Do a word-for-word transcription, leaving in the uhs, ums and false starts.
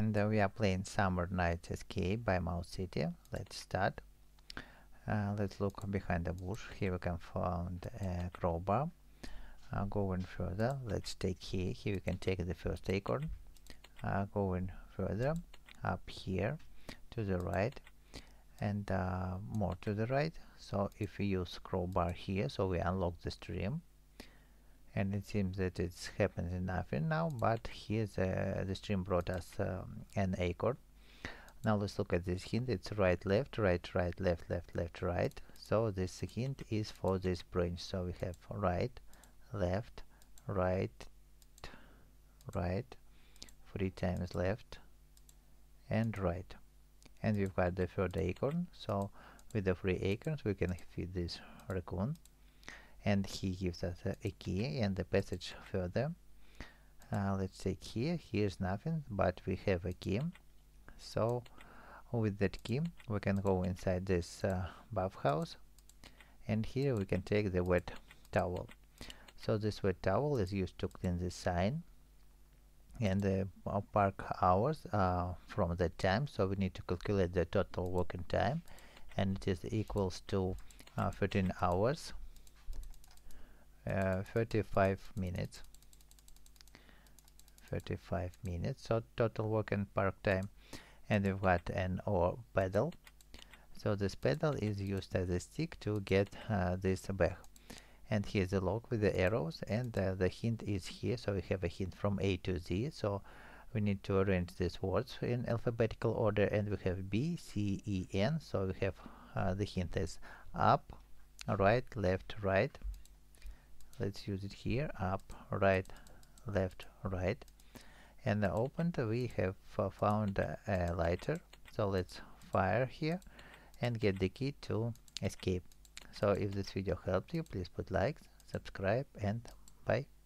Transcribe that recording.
and uh, we are playing Summer Night Escape by Mouse City. Let's start. Uh, let's look behind the bush. Here we can find a crowbar. Uh, going further, let's take here. Here we can take the first acorn. Uh, going further up here to the right and uh, more to the right. So if we use crowbar here, so we unlock the stream, and it seems that it's happening nothing now, but here the, the stream brought us um, an acorn. Now let's look at this hint. It's right, left, right, right, left, left, left, right. So this hint is for this branch. So we have right, left, right, right, three times left and right, and we've got the third acorn. So with the three acorns we can feed this raccoon, and he gives us a, a key and the passage further. Uh, let's take here. Here's nothing, but we have a key. So with that key we can go inside this uh, bathhouse, and here we can take the wet towel. So this wet towel is used to clean the sign, and the uh, park hours are from the time, so we need to calculate the total working time, and it is equals to uh, thirteen hours uh, thirty-five minutes thirty-five minutes, so total working park time. And we've got an O pedal, so this pedal is used as a stick to get uh, this back. And here's the log with the arrows, and uh, the hint is here. So we have a hint from A to Z, so we need to arrange these words in alphabetical order, and we have B, C, E, N. So we have uh, the hint is up, right, left, right. Let's use it here. Up, right, left, right. And uh, opened, we have uh, found uh, a lighter, so let's fire here and get the key to escape. So if this video helped you, please put likes, subscribe, and bye.